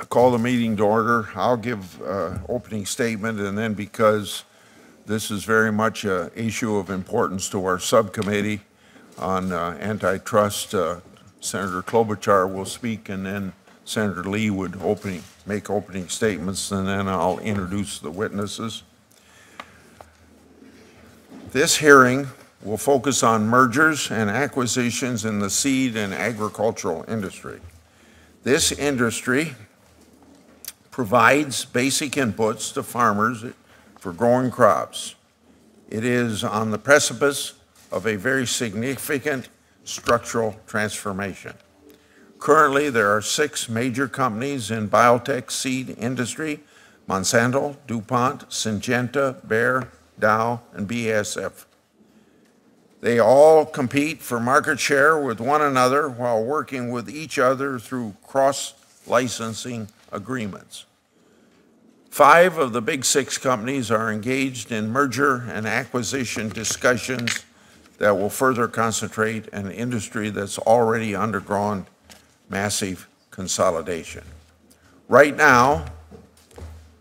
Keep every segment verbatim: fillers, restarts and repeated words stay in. I call the meeting to order. I'll give uh, opening statement, and then because this is very much an issue of importance to our subcommittee on uh, antitrust, uh, Senator Klobuchar will speak, and then Senator Lee would opening, make opening statements, and then I'll introduce the witnesses. This hearing will focus on mergers and acquisitions in the seed and agricultural industry. This industry provides basic inputs to farmers for growing crops. It is on the precipice of a very significant structural transformation. Currently, there are six major companies in biotech seed industry: Monsanto, DuPont, Syngenta, Bayer, Dow, and B A S F. They all compete for market share with one another while working with each other through cross-licensing agreements. Five of the big six companies are engaged in merger and acquisition discussions that will further concentrate an industry that's already undergone massive consolidation. Right now,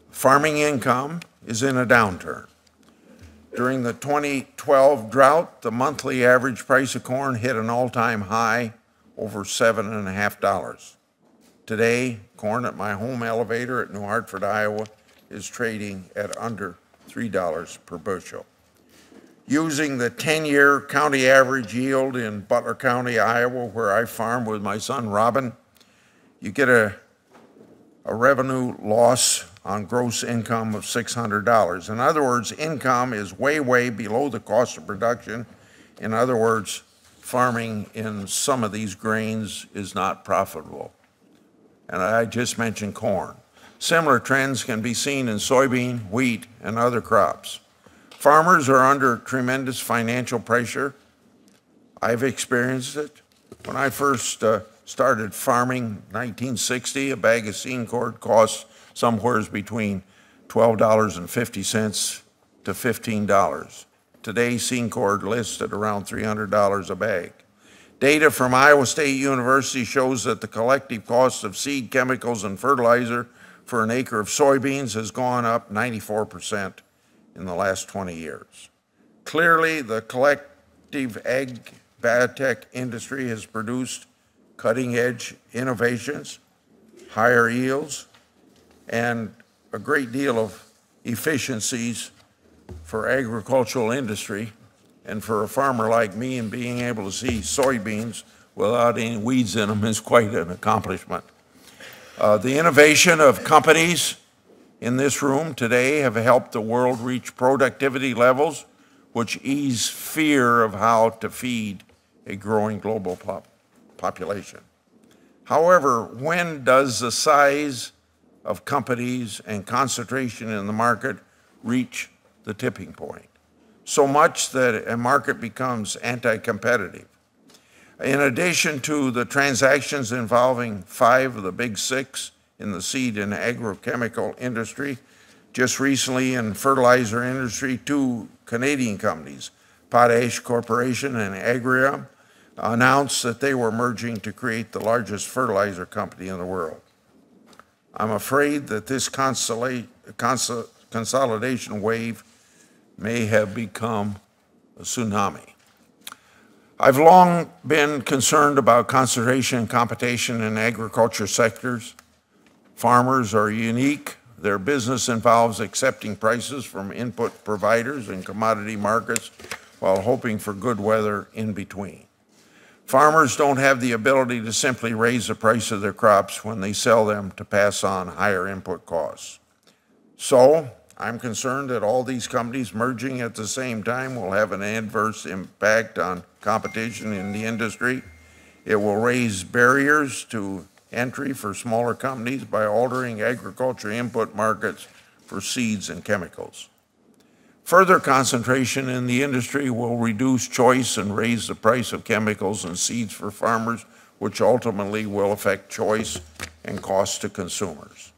farming income is in a downturn. During the twenty twelve drought, the monthly average price of corn hit an all-time high, over seven and a half dollars. Today, corn at my home elevator at New Hartford, Iowa, is trading at under three dollars per bushel. Using the ten-year county average yield in Butler County, Iowa, where I farm with my son Robin, you get a, a revenue loss on gross income of six hundred dollars. In other words, income is way, way below the cost of production. In other words, farming in some of these grains is not profitable. And I just mentioned corn. Similar trends can be seen in soybean, wheat, and other crops. Farmers are under tremendous financial pressure. I've experienced it. When I first uh, started farming in nineteen sixty, a bag of seed corn cost somewhere between twelve dollars and fifty cents to fifteen dollars. Today, seed corn lists at around three hundred dollars a bag. Data from Iowa State University shows that the collective cost of seed chemicals and fertilizer for an acre of soybeans has gone up ninety-four percent in the last twenty years. Clearly, the collective ag biotech industry has produced cutting-edge innovations, higher yields, and a great deal of efficiencies for agricultural industry and for a farmer like me, and being able to see soybeans without any weeds in them is quite an accomplishment. Uh, the innovation of companies in this room today have helped the world reach productivity levels which ease fear of how to feed a growing global pop population. However, when does the size of companies and concentration in the market reach the tipping point, so much that a market becomes anti-competitive? In addition to the transactions involving five of the big six in the seed and agrochemical industry, just recently in fertilizer industry, two Canadian companies, Potash Corporation and Agrium, announced that they were merging to create the largest fertilizer company in the world. I'm afraid that this consolidation wave may have become a tsunami. I've long been concerned about concentration and competition in agriculture sectors. Farmers are unique. Their business involves accepting prices from input providers and commodity markets while hoping for good weather in between. Farmers don't have the ability to simply raise the price of their crops when they sell them to pass on higher input costs. So, I'm concerned that all these companies merging at the same time will have an adverse impact on competition in the industry. It will raise barriers to entry for smaller companies by altering agriculture input markets for seeds and chemicals. Further concentration in the industry will reduce choice and raise the price of chemicals and seeds for farmers, which ultimately will affect choice and cost to consumers.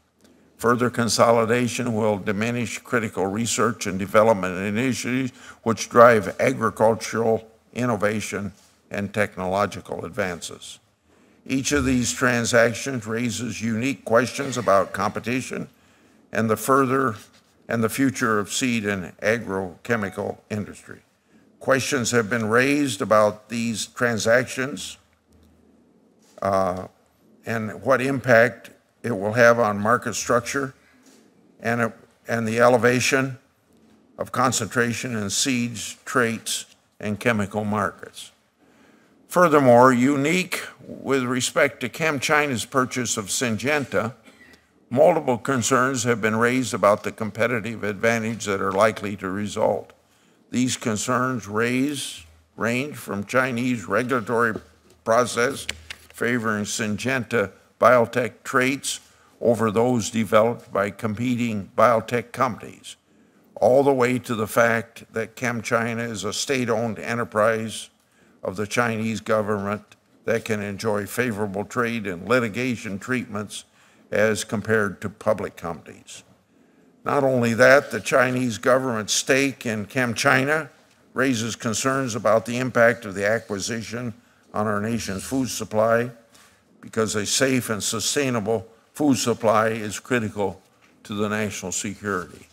Further consolidation will diminish critical research and development initiatives, which drive agricultural innovation and technological advances. Each of these transactions raises unique questions about competition and the further and the future of seed and agrochemical industry. Questions have been raised about these transactions uh, and what impact it will have on market structure and, it, and the elevation of concentration in seeds, traits, and chemical markets. Furthermore, unique with respect to ChemChina's purchase of Syngenta, multiple concerns have been raised about the competitive advantage that are likely to result. These concerns raise, range from Chinese regulatory process favoring Syngenta biotech traits over those developed by competing biotech companies, all the way to the fact that ChemChina is a state-owned enterprise of the Chinese government that can enjoy favorable trade and litigation treatments as compared to public companies. Not only that, the Chinese government's stake in ChemChina raises concerns about the impact of the acquisition on our nation's food supply, because a safe and sustainable food supply is critical to the national security.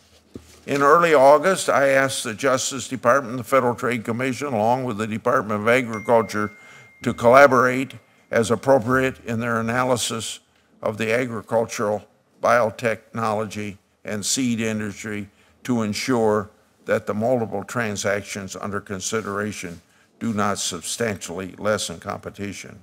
In early August, I asked the Justice Department, the Federal Trade Commission, along with the Department of Agriculture, to collaborate as appropriate in their analysis of the agricultural, biotechnology, and seed industry to ensure that the multiple transactions under consideration do not substantially lessen competition.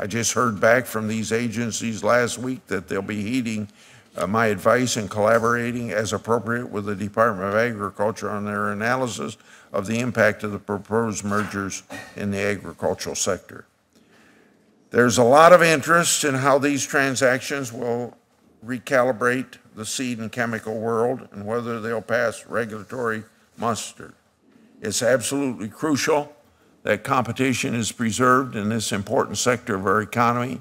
I just heard back from these agencies last week that they'll be heeding uh, my advice and collaborating as appropriate with the Department of Agriculture on their analysis of the impact of the proposed mergers in the agricultural sector. There's a lot of interest in how these transactions will recalibrate the seed and chemical world and whether they'll pass regulatory muster. It's absolutely crucial that competition is preserved in this important sector of our economy.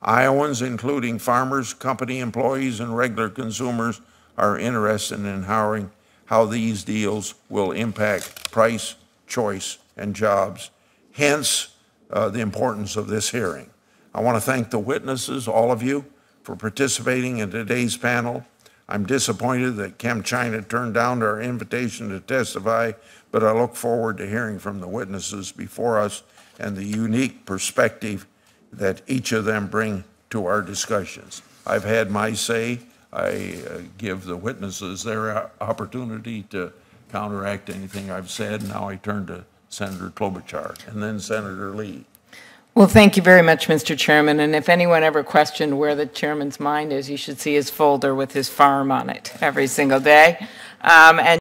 Iowans, including farmers, company employees, and regular consumers, are interested in how these deals will impact price, choice, and jobs. Hence, Uh, the importance of this hearing. I want to thank the witnesses, all of you, for participating in today's panel. I'm disappointed that ChemChina turned down our invitation to testify, but I look forward to hearing from the witnesses before us and the unique perspective that each of them bring to our discussions. I've had my say. I uh, give the witnesses their opportunity to counteract anything I've said. Now I turn to Senator Klobuchar, and then Senator Lee. Well, thank you very much, Mister Chairman. And if anyone ever questioned where the chairman's mind is, you should see his folder with his farm on it every single day. Um, and